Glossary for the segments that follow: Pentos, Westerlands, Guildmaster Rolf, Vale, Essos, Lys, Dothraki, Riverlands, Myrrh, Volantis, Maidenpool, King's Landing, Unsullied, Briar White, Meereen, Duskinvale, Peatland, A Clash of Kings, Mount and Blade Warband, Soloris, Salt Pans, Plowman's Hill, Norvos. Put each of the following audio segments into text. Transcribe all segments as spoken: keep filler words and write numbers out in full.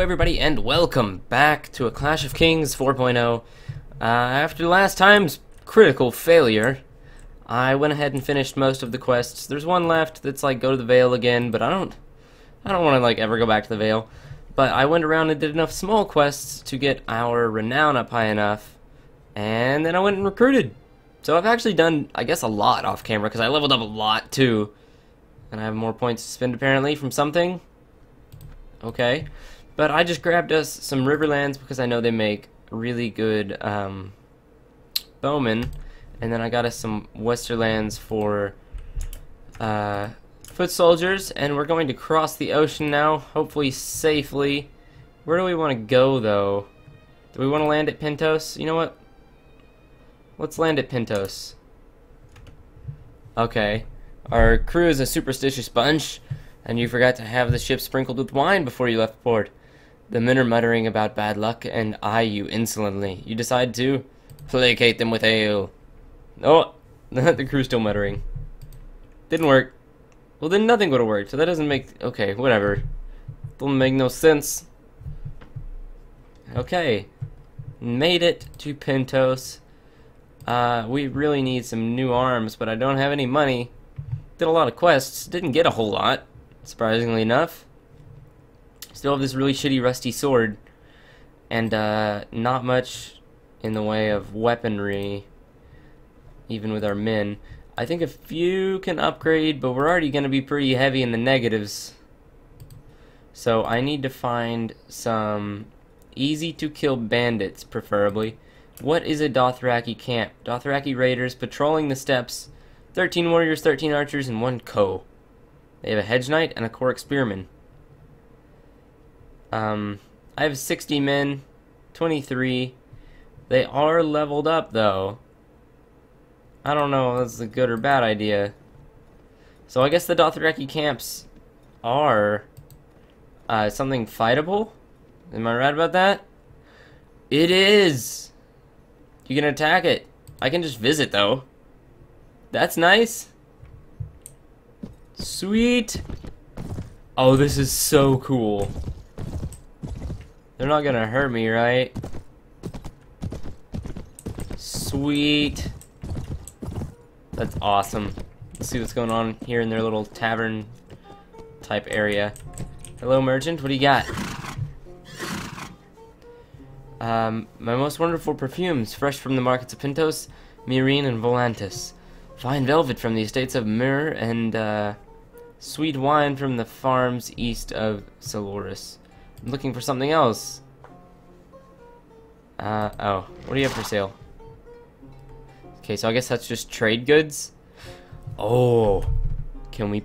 Hello everybody and welcome back to A Clash of Kings four point oh. Uh, after last time's critical failure, I went ahead and finished most of the quests. There's one left that's like go to the Vale again, but I don't I don't want to like ever go back to the Vale. But I went around and did enough small quests to get our renown up high enough, and then I went and recruited. So I've actually done, I guess, a lot off camera because I leveled up a lot too. And I have more points to spend apparently from something. Okay. But I just grabbed us some Riverlands because I know they make really good um, bowmen, and then I got us some Westerlands for uh, foot soldiers, and we're going to cross the ocean now, hopefully safely. Where do we want to go though? Do we want to land at Pentos? You know what? Let's land at Pentos. Okay. Our crew is a superstitious bunch, and you forgot to have the ship sprinkled with wine before you left port. The men are muttering about bad luck and eye you insolently. You decide to placate them with ale. Oh, the crew's still muttering. Didn't work. Well, then nothing would have worked, so that doesn't make... Okay, whatever. Doesn't make no sense. Okay. Made it to Pentos. Uh, we really need some new arms, but I don't have any money. Did a lot of quests. Didn't get a whole lot, surprisingly enough. Still have this really shitty rusty sword, and uh, not much in the way of weaponry, even with our men. I think a few can upgrade, but we're already going to be pretty heavy in the negatives. So I need to find some easy-to-kill bandits, preferably. What is a Dothraki camp? Dothraki raiders patrolling the steppes. thirteen warriors, thirteen archers, and one ko. They have a hedge knight and a cork spearman. Um, I have sixty men, twenty-three. They are leveled up, though. I don't know if that's a good or bad idea. So I guess the Dothraki camps are uh, something fightable? Am I right about that? It is! You can attack it. I can just visit, though. That's nice. Sweet! Oh, this is so cool. They're not gonna hurt me, right? Sweet. That's awesome. Let's see what's going on here in their little tavern type area. Hello, merchant. What do you got? Um, my most wonderful perfumes, fresh from the markets of Pentos, Meereen, and Volantis. Fine velvet from the estates of Myrrh, and uh, sweet wine from the farms east of Soloris. I'm looking for something else. Uh, oh. What do you have for sale? Okay, so I guess that's just trade goods. Oh. Can we...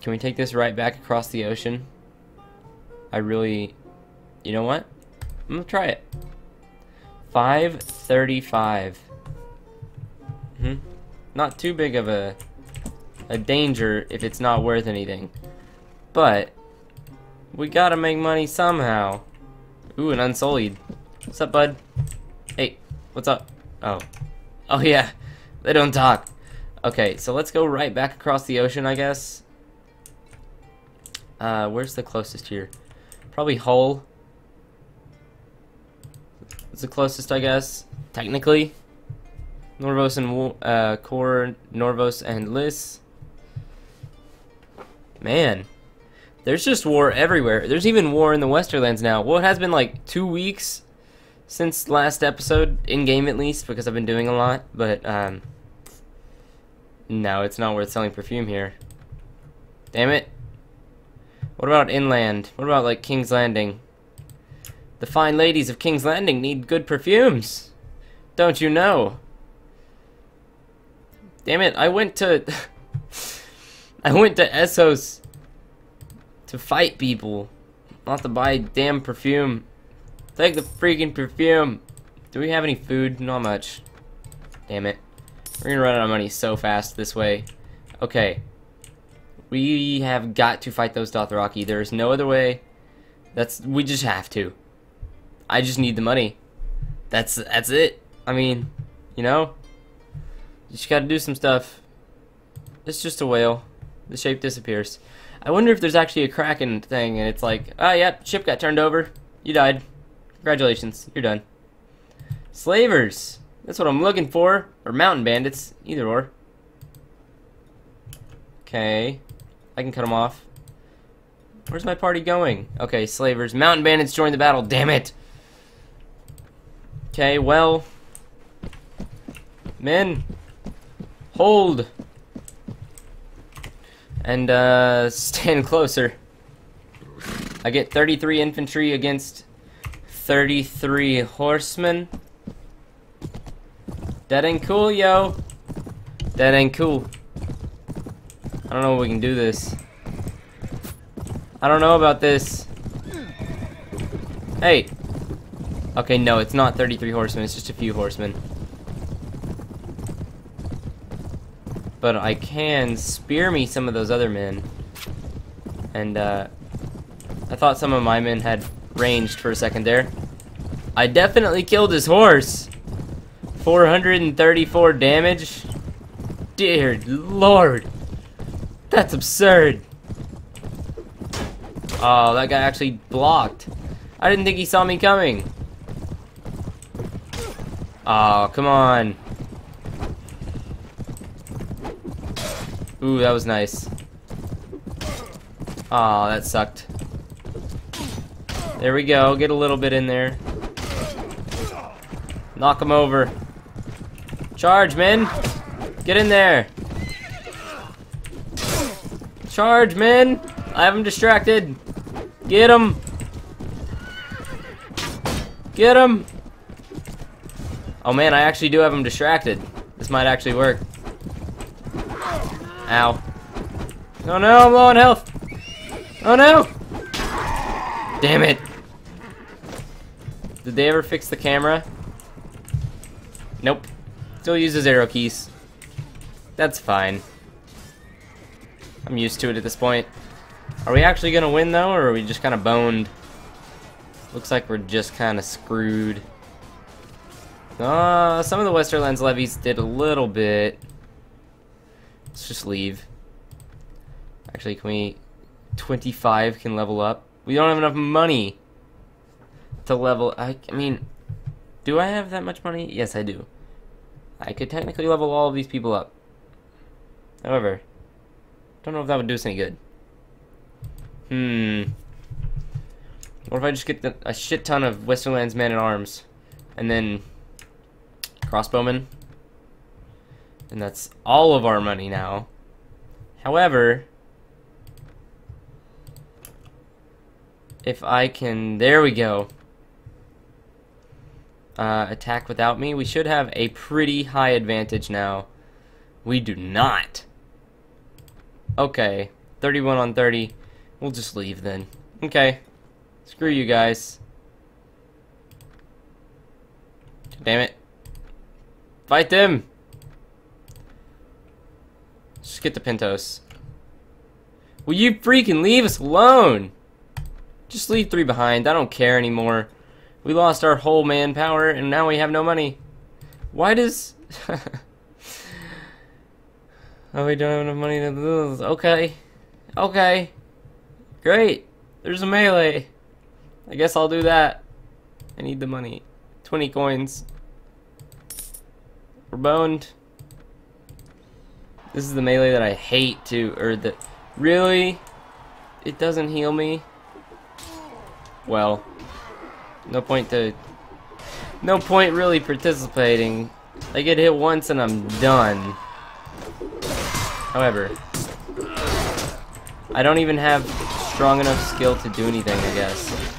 Can we take this right back across the ocean? I really... You know what? I'm gonna try it. five thirty-five. Hmm. Not too big of a... A danger if it's not worth anything. But... We gotta make money somehow. Ooh, an Unsullied. What's up, bud? Hey, what's up? Oh. Oh, yeah. They don't talk. Okay, so let's go right back across the ocean, I guess. Uh, where's the closest here? Probably Hull. It's the closest, I guess. Technically. Norvos and, uh, Core, Norvos and Lys. Man. There's just war everywhere. There's even war in the Westerlands now. Well, it has been like two weeks since last episode, in-game at least, because I've been doing a lot, but, um... no, it's not worth selling perfume here. Damn it. What about inland? What about, like, King's Landing? The fine ladies of King's Landing need good perfumes! Don't you know? Damn it, I went to... I went to Essos... to fight people, not to buy damn perfume. Take the freaking perfume. Do we have any food? Not much. Damn it. We're gonna run out of money so fast this way. Okay. We have got to fight those Dothraki. There's no other way. That's we just have to. I just need the money. That's that's it. I mean, you know? You just gotta do some stuff. It's just a whale. The shape disappears. I wonder if there's actually a Kraken thing, and it's like, ah, oh, yep, yeah, ship got turned over. You died. Congratulations. You're done. Slavers. That's what I'm looking for. Or mountain bandits. Either or. Okay. I can cut them off. Where's my party going? Okay, slavers. Mountain bandits join the battle. Damn it. Okay, well. Men. Hold. And, uh, stand closer. I get thirty-three infantry against thirty-three horsemen. That ain't cool, yo. That ain't cool. I don't know if we can do this. I don't know about this. Hey. Okay, no, it's not thirty-three horsemen. It's just a few horsemen. But I can spear me some of those other men. And, uh... I thought some of my men had ranged for a second there. I definitely killed his horse! four hundred thirty-four damage? Dear Lord! That's absurd! Oh, that guy actually blocked. I didn't think he saw me coming. Oh, come on. Ooh, that was nice. Aw, oh, that sucked. There we go. Get a little bit in there. Knock him over. Charge, men! Get in there! Charge, men! I have him distracted. Get him! Get him! Oh man, I actually do have him distracted. This might actually work. Ow. Oh no, I'm low on health. Oh no! Damn it. Did they ever fix the camera? Nope. Still uses arrow keys. That's fine. I'm used to it at this point. Are we actually gonna win though, or are we just kinda boned? Looks like we're just kinda screwed. Uh, some of the Westerlands levies did a little bit. Let's just leave. Actually, can we... twenty-five can level up. We don't have enough money to level... I, I mean, do I have that much money? Yes, I do. I could technically level all of these people up. However, don't know if that would do us any good. Hmm. What if I just get the, a shit ton of Westerlands man-at-arms? And then... crossbowmen? And that's all of our money now. However, if I can, there we go. Uh, attack without me. We should have a pretty high advantage now. We do not. Okay, thirty-one on thirty. We'll just leave then. Okay, screw you guys. Damn it. Fight them. Just get the Pentos. Will you freaking leave us alone? Just leave three behind. I don't care anymore. We lost our whole manpower and now we have no money. Why does... oh, we don't have enough money to lose. Okay. Okay. Great. There's a melee. I guess I'll do that. I need the money. twenty coins. We're boned. This is the melee that I hate to, or the, really? It doesn't heal me? Well, no point to, no point really participating. I get hit once and I'm done. However, I don't even have strong enough skill to do anything, I guess.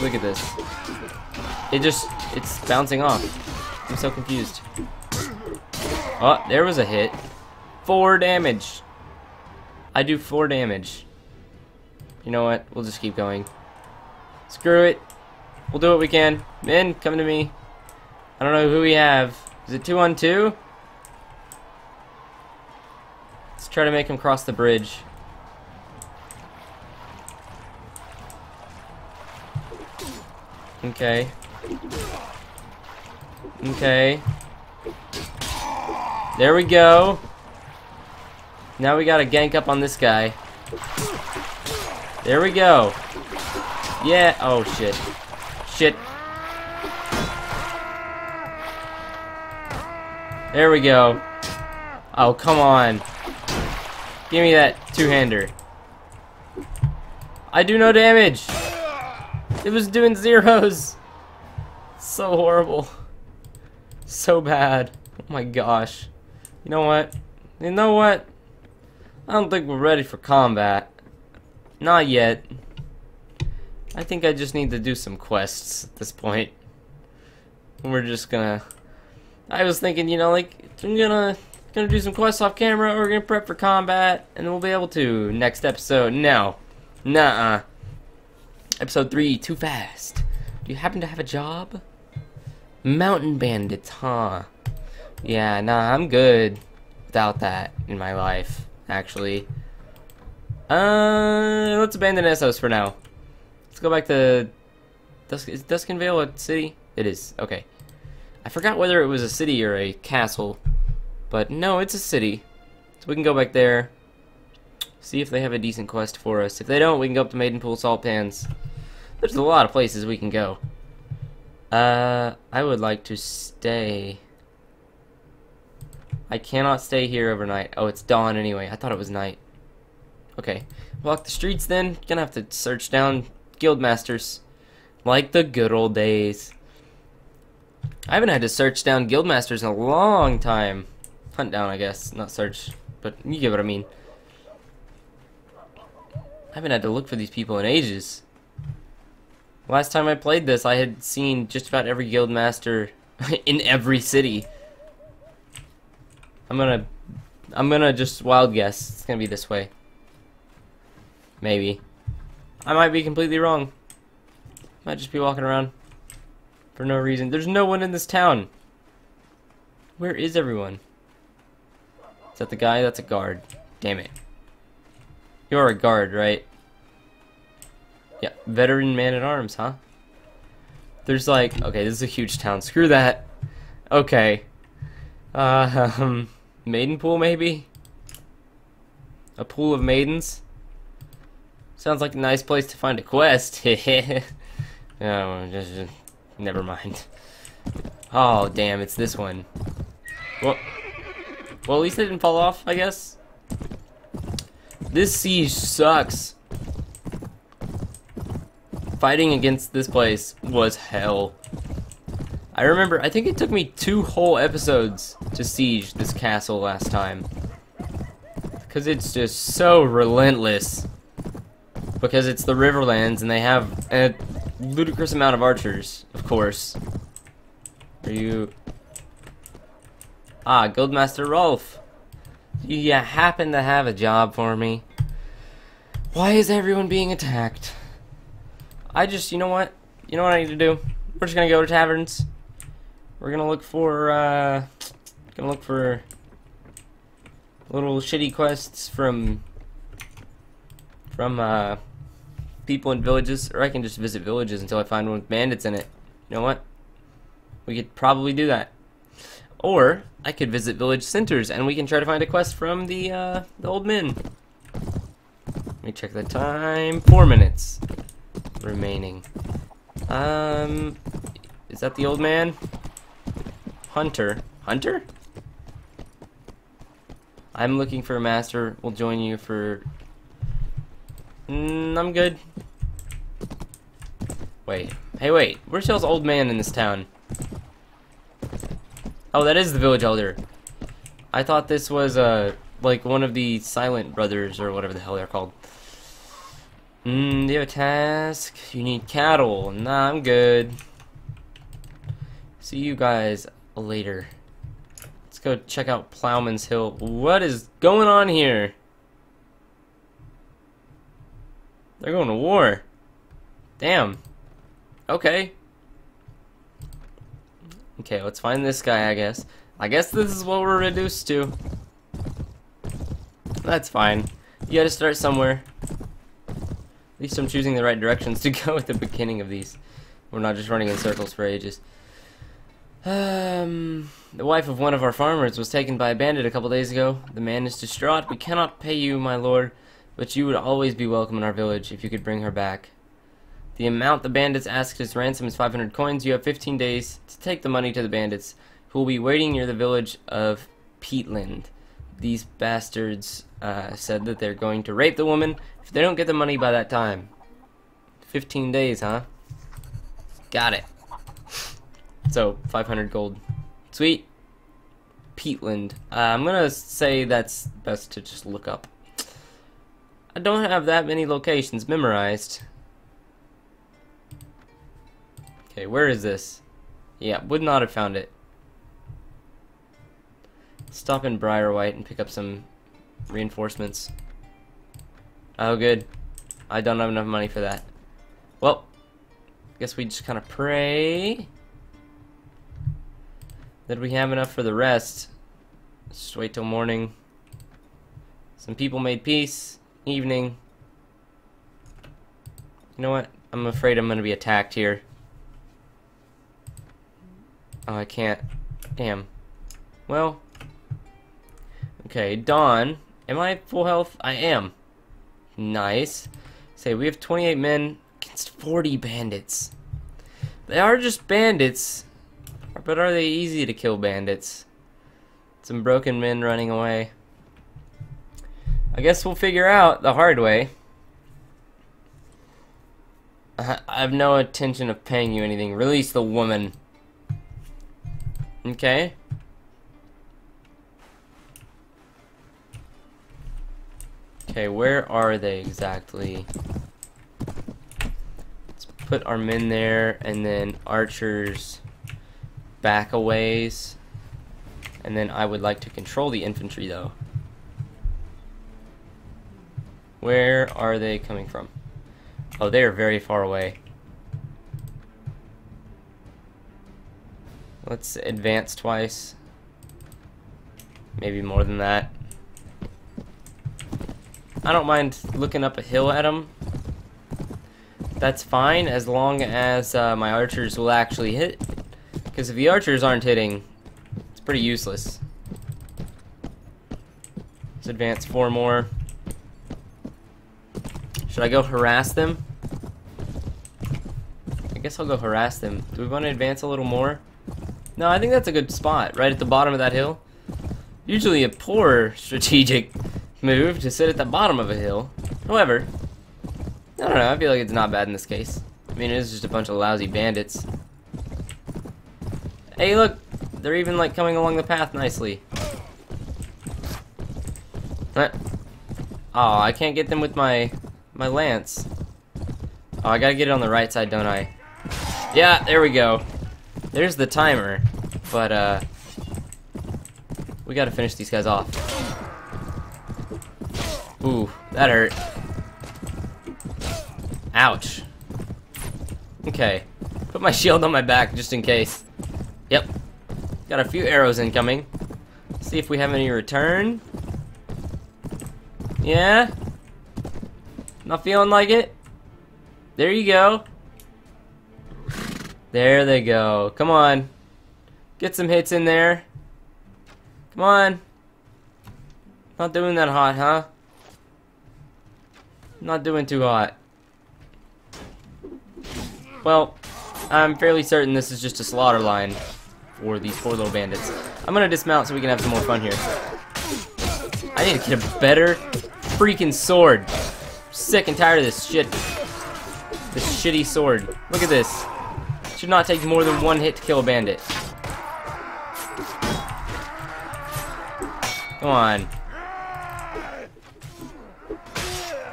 Look at this. It just, it's bouncing off. I'm so confused. Oh, there was a hit. Four damage. I do four damage. You know what? We'll just keep going. Screw it. We'll do what we can. Men, come to me. I don't know who we have. Is it two on two? Let's try to make him cross the bridge. Okay. Okay. There we go. Now we gotta gank up on this guy. There we go. Yeah. Oh, shit. Shit. There we go. Oh, come on. Give me that two-hander. I do no damage. It was doing zeros. So horrible. So bad. Oh my gosh. You know what? You know what? I don't think we're ready for combat. Not yet. I think I just need to do some quests at this point. And we're just gonna... I was thinking, you know, like, I'm gonna, gonna do some quests off camera, or we're gonna prep for combat, and we'll be able to next episode. No. Nuh-uh. Episode three, too fast. Do you happen to have a job? Mountain bandits, huh? Yeah, nah, I'm good without that in my life, actually. Uh, let's abandon Essos for now. Let's go back to... Dusk is Duskinvale a city? It is, okay. I forgot whether it was a city or a castle, but no, it's a city. So we can go back there, see if they have a decent quest for us. If they don't, we can go up to Maidenpool, Salt Pans. There's a lot of places we can go. Uh, I would like to stay. I cannot stay here overnight. Oh, it's dawn anyway. I thought it was night. Okay, walk the streets then. Gonna have to search down guildmasters, like the good old days. I haven't had to search down guildmasters in a long time. Hunt down, I guess, not search, but you get what I mean. I haven't had to look for these people in ages. Last time I played this, I had seen just about every guildmaster in every city. I'm gonna, I'm gonna just wild guess. It's gonna be this way. Maybe. I might be completely wrong. Might just be walking around for no reason. There's no one in this town. Where is everyone? Is that the guy? That's a guard. Damn it. You're a guard, right? Yeah, veteran man-at-arms, huh? There's like... Okay, this is a huge town. Screw that. Okay. Uh, um... Maidenpool, maybe? A pool of maidens? Sounds like a nice place to find a quest. No, just... just never mind. Oh, damn, it's this one. Well, well, at least it didn't fall off, I guess. This siege sucks. Fighting against this place was hell. I remember, I think it took me two whole episodes to siege this castle last time. Because it's just so relentless. Because it's the Riverlands and they have a ludicrous amount of archers, of course. Are you... Ah, Guildmaster Rolf. Do you happen to have a job for me? Why is everyone being attacked? I just, you know what? You know what I need to do? We're just gonna go to taverns. We're gonna look for, uh... Gonna look for... little shitty quests from... From, uh... people in villages. Or I can just visit villages until I find one with bandits in it. You know what? We could probably do that. Or, I could visit village centers, and we can try to find a quest from the, uh, the old men. Let me check the time. Four minutes remaining. Um, is that the old man? Hunter. Hunter? I'm looking for a master. We'll join you for... Mm, I'm good. Wait. Hey, wait. Where's y'all's old man in this town? Oh, that is the village elder. I thought this was, uh, like one of the silent brothers or whatever the hell they're called. Mm, do you have a task? You need cattle. Nah, I'm good. See you guys later. Let's go check out Plowman's Hill. What is going on here? They're going to war. Damn. Okay. Okay, let's find this guy, I guess. I guess this is what we're reduced to. That's fine. You gotta start somewhere. At least I'm choosing the right directions to go at the beginning of these. We're not just running in circles for ages. Um, the wife of one of our farmers was taken by a bandit a couple days ago. The man is distraught. We cannot pay you, my lord. but you would always be welcome in our village if you could bring her back. The amount the bandits asked as ransom is five hundred coins. You have fifteen days to take the money to the bandits, who will be waiting near the village of Peatland. These bastards uh, said that they're going to rape the woman if they don't get the money by that time. fifteen days, huh? Got it. So, five hundred gold. Sweet. Peatland. Uh, I'm gonna say that's best to just look up. I don't have that many locations memorized. Okay, where is this? Yeah, would not have found it. Stop in Briar White and pick up some reinforcements. Oh, good. I don't have enough money for that. Well, I guess we just kind of pray that we have enough for the rest. Let's just wait till morning. Some people made peace. Evening. You know what? I'm afraid I'm going to be attacked here. Oh, I can't. Damn. Well. Okay, dawn. Am I at full health? I am. Nice. Say, we have twenty-eight men against forty bandits. They are just bandits, but are they easy to kill bandits? Some broken men running away. I guess we'll figure out the hard way. I have no intention of paying you anything. Release the woman. Okay. Okay, where are they exactly? Let's put our men there, and then archers back a ways. And then I would like to control the infantry, though. Where are they coming from? Oh, they are very far away. Let's advance twice. Maybe more than that. I don't mind looking up a hill at them. That's fine as long as uh, my archers will actually hit. Because if the archers aren't hitting, it's pretty useless. Let's advance four more. Should I go harass them? I guess I'll go harass them. Do we want to advance a little more? No, I think that's a good spot, right at the bottom of that hill. Usually a poor strategic move to sit at the bottom of a hill. However, I don't know, I feel like it's not bad in this case. I mean, it is just a bunch of lousy bandits. Hey, look! They're even, like, coming along the path nicely. Huh? Oh, I can't get them with my, my lance. Oh, I gotta get it on the right side, don't I? Yeah, there we go. There's the timer. But, uh... we gotta finish these guys off. Ooh, that hurt. Ouch. Okay. Put my shield on my back just in case. Yep. Got a few arrows incoming. See if we have any return. Yeah. Not feeling like it. There you go. There they go. Come on. Get some hits in there. Come on. Not doing that hot, huh? Not doing too hot. Well, I'm fairly certain this is just a slaughter line for these poor little bandits. I'm gonna dismount so we can have some more fun here. I need to get a better freaking sword. Sick and tired of this shit. This shitty sword. Look at this. It should not take more than one hit to kill a bandit. Come on.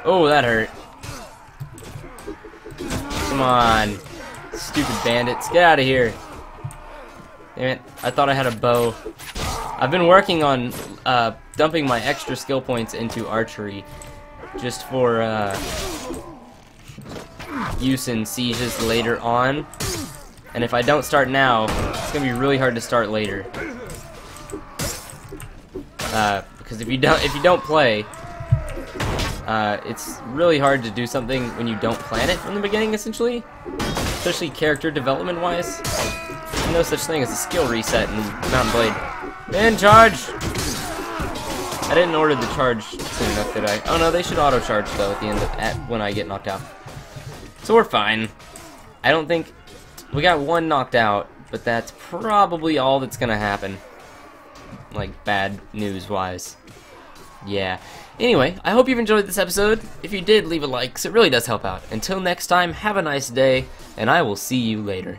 Oh, that hurt. Come on. Stupid bandits. Get out of here. Damn it. I thought I had a bow. I've been working on uh, dumping my extra skill points into archery just for uh, use in sieges later on. And if I don't start now, it's going to be really hard to start later. Uh, because if you don't, if you don't play... Uh, it's really hard to do something when you don't plan it from the beginning, essentially. Especially character development-wise. There's no such thing as a skill reset in Mountain Blade. Man, charge! I didn't order the charge soon enough, did I? Oh no, they should auto-charge though at the end of at when I get knocked out. So we're fine. I don't think we got one knocked out, but that's probably all that's gonna happen. Like bad news wise. Yeah. Anyway, I hope you've enjoyed this episode. If you did, leave a like, because it really does help out. Until next time, have a nice day, and I will see you later.